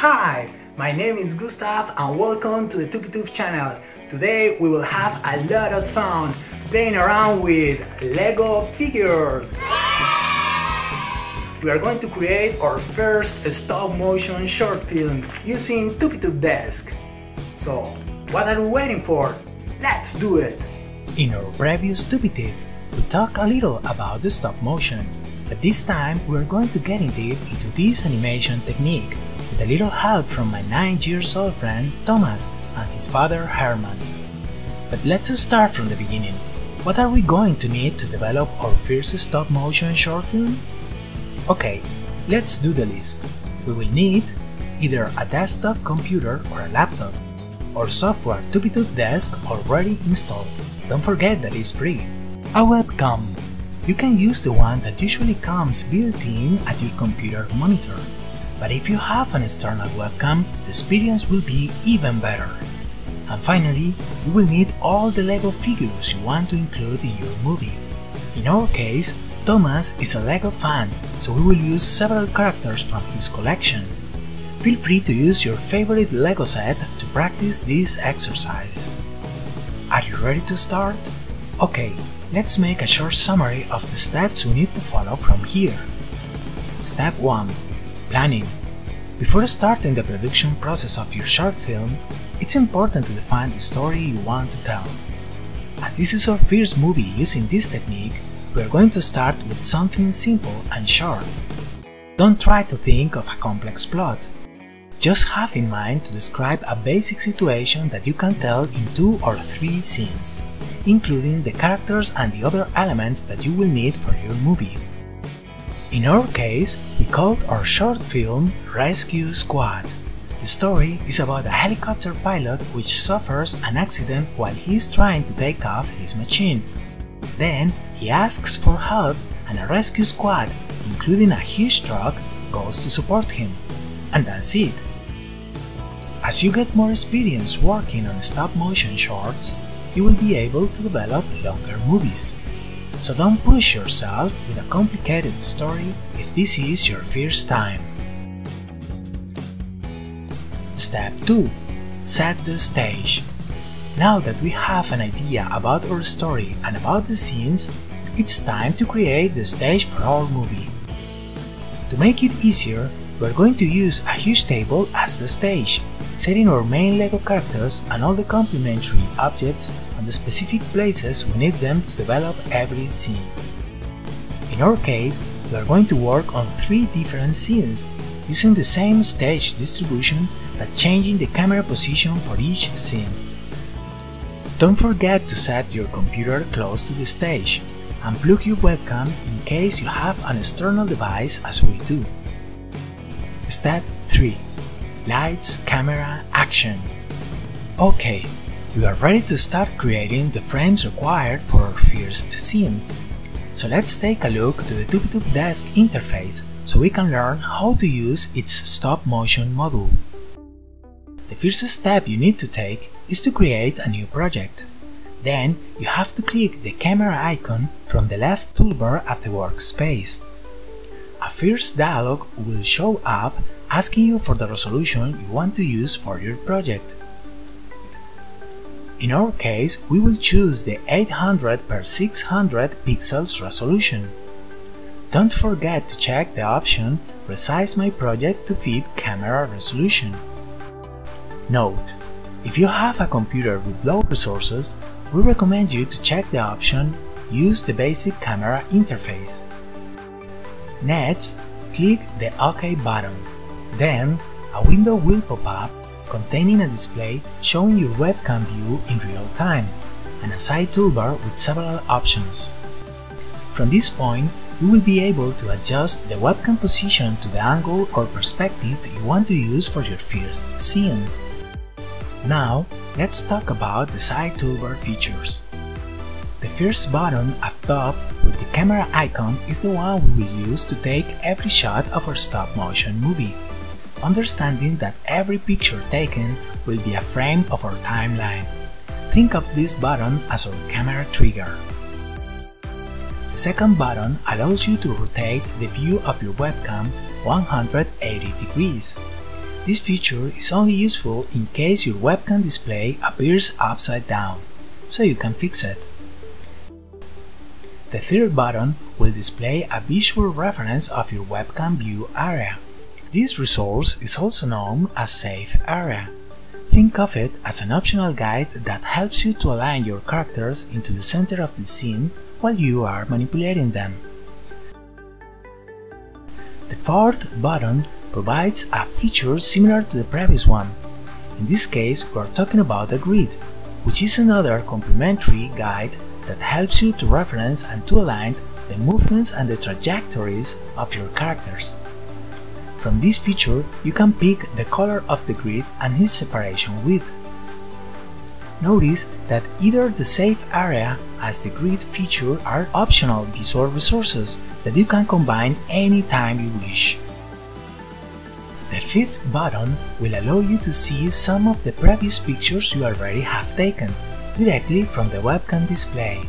Hi, my name is Gustav and welcome to the TupiTube channel. Today we will have a lot of fun playing around with Lego figures. We are going to create our first stop motion short film using TupiTube Desk. So, what are we waiting for? Let's do it! In our previous TupiTip, we talked a little about the stop motion, but this time we are going to get in deep into this animation technique with a little help from my 9-year-old friend Thomas and his father Herman. But let's start from the beginning. What are we going to need to develop our first stop motion short film? Okay, let's do the list. We will need either a desktop computer or a laptop, or software TupiTube Desk already installed. Don't forget that it's free. A webcam. You can use the one that usually comes built-in at your computer monitor, but if you have an external webcam, the experience will be even better. And finally, you will need all the Lego figures you want to include in your movie. In our case, Thomas is a Lego fan, so we will use several characters from his collection. Feel free to use your favorite Lego set to practice this exercise. Are you ready to start? Okay, let's make a short summary of the steps we need to follow from here. Step 1. Planning. Before starting the production process of your short film, it's important to define the story you want to tell. As this is our first movie using this technique, we are going to start with something simple and short. Don't try to think of a complex plot. Just have in mind to describe a basic situation that you can tell in 2 or 3 scenes, including the characters and the other elements that you will need for your movie. In our case, we called our short film Rescue Squad. The story is about a helicopter pilot which suffers an accident while he is trying to take off his machine. Then he asks for help and a rescue squad, including a huge truck, goes to support him. And that's it. As you get more experience working on stop-motion shorts, you will be able to develop longer movies. So don't push yourself with a complicated story if this is your first time. Step 2. Set the stage. Now that we have an idea about our story and about the scenes, it's time to create the stage for our movie. To make it easier, we're going to use a huge table as the stage, setting our main Lego characters and all the complementary objects on the specific places we need them to develop every scene. In our case, we're going to work on 3 different scenes, using the same stage distribution but changing the camera position for each scene. Don't forget to set your computer close to the stage and plug your webcam in case you have an external device as we do. Step 3. Lights, camera, action. Okay, we are ready to start creating the frames required for our first scene. So let's take a look to the TupiTube Desk interface so we can learn how to use its stop motion module. The first step you need to take is to create a new project. Then you have to click the camera icon from the left toolbar at the workspace. A first dialog will show up asking you for the resolution you want to use for your project. In our case, we will choose the 800x600 pixels resolution. Don't forget to check the option Resize My Project to fit camera resolution. Note: if you have a computer with low resources, we recommend you to check the option Use the basic camera interface. Next, click the OK button. Then, a window will pop up containing a display showing your webcam view in real time and a side toolbar with several options. From this point, you will be able to adjust the webcam position to the angle or perspective you want to use for your first scene. Now, let's talk about the side toolbar features. The first button up top with the camera icon is the one we will use to take every shot of our stop-motion movie, understanding that every picture taken will be a frame of our timeline. Think of this button as our camera trigger. The second button allows you to rotate the view of your webcam 180 degrees. This feature is only useful in case your webcam display appears upside down, so you can fix it. The third button will display a visual reference of your webcam view area. This resource is also known as Safe Area. Think of it as an optional guide that helps you to align your characters into the center of the scene while you are manipulating them. The fourth button provides a feature similar to the previous one. In this case, we are talking about a grid, which is another complementary guide that helps you to reference and to align the movements and the trajectories of your characters. From this feature, you can pick the color of the grid and its separation width. Notice that either the Safe Area as the grid feature are optional visual resources that you can combine any time you wish. The fifth button will allow you to see some of the previous pictures you already have taken, directly from the webcam display.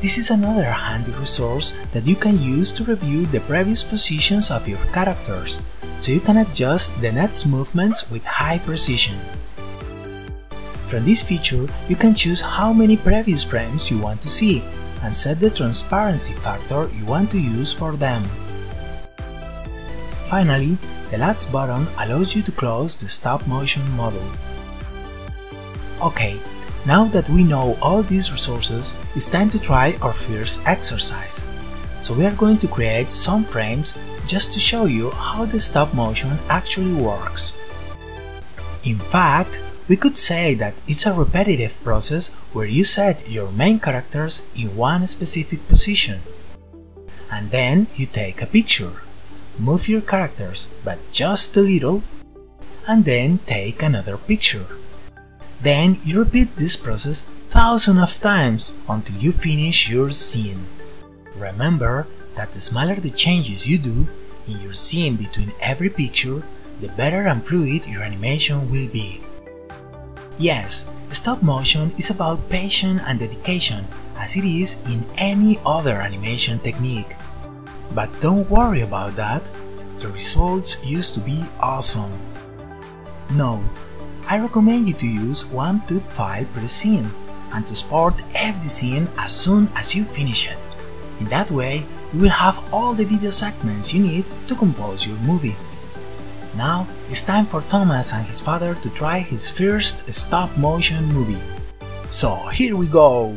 This is another handy resource that you can use to review the previous positions of your characters, so you can adjust the next movements with high precision. From this feature, you can choose how many previous frames you want to see and set the transparency factor you want to use for them. Finally, the last button allows you to close the stop-motion module. Okay. Now that we know all these resources, it's time to try our first exercise. So we are going to create some frames just to show you how the stop motion actually works. In fact, we could say that it's a repetitive process where you set your main characters in one specific position. And then you take a picture, move your characters but just a little, and then take another picture. Then you repeat this process thousands of times until you finish your scene. Remember that the smaller the changes you do in your scene between every picture, the better and fluid your animation will be. Yes, stop motion is about patience and dedication, as it is in any other animation technique. But don't worry about that, the results used to be awesome. Note: I recommend you to use one tip file per scene and to export every scene as soon as you finish it. In that way, you will have all the video segments you need to compose your movie. Now it's time for Thomas and his father to try his first stop-motion movie. So here we go!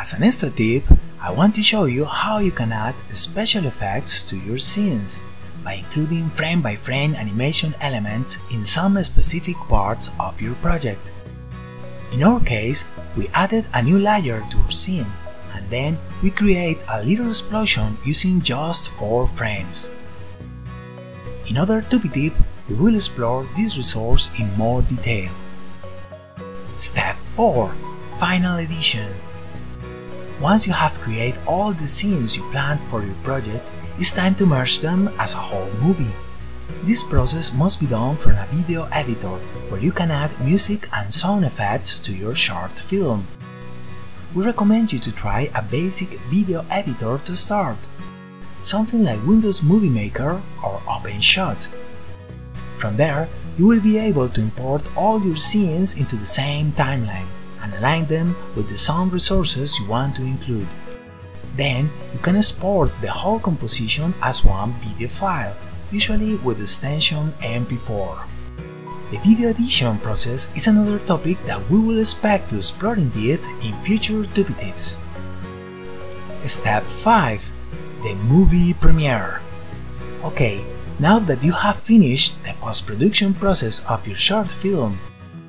As an extra tip, I want to show you how you can add special effects to your scenes by including frame-by-frame animation elements in some specific parts of your project. In our case, we added a new layer to our scene, and then we create a little explosion using just 4 frames. In other TupiTip, we will explore this resource in more detail. Step 4: Final Edition. Once you have created all the scenes you planned for your project, it's time to merge them as a whole movie. This process must be done from a video editor, where you can add music and sound effects to your short film. We recommend you to try a basic video editor to start, something like Windows Movie Maker or OpenShot. From there, you will be able to import all your scenes into the same timeline and align them with the sound resources you want to include. Then you can export the whole composition as one video file, usually with extension MP4. The video edition process is another topic that we will expect to explore in depth in future TupiTips. Step 5: The Movie Premiere. Okay, now that you have finished the post-production process of your short film,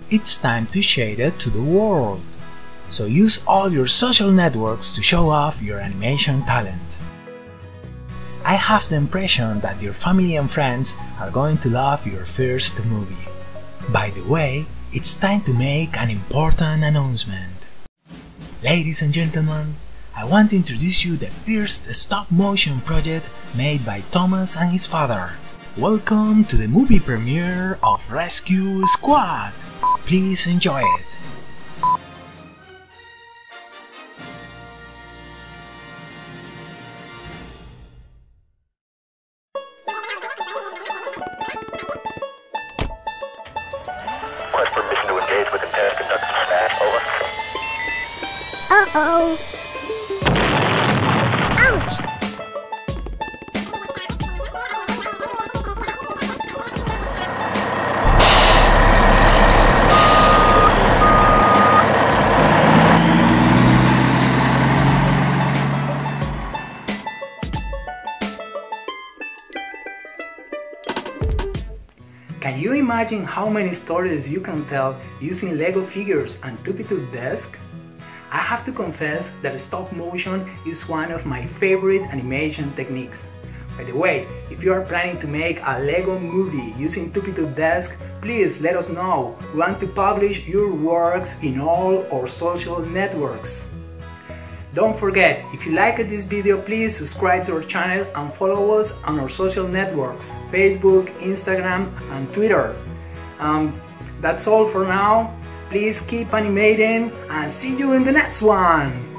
it's time to shade it to the world. so use all your social networks to show off your animation talent. I have the impression that your family and friends are going to love your first movie. By the way, it's time to make an important announcement. Ladies and gentlemen, I want to introduce you the first stop-motion project made by Thomas and his father. Welcome to the movie premiere of Rescue Squad! Please enjoy it! Request permission to engage with the task conductor staff, over. Uh-oh! Can you imagine how many stories you can tell using Lego figures and TupiTube Desk? I have to confess that stop motion is one of my favorite animation techniques. By the way, if you are planning to make a Lego movie using TupiTube Desk, please let us know. We want to publish your works in all our social networks. Don't forget, if you liked this video, please subscribe to our channel and follow us on our social networks, Facebook, Instagram and Twitter. That's all for now. Please keep animating and see you in the next one!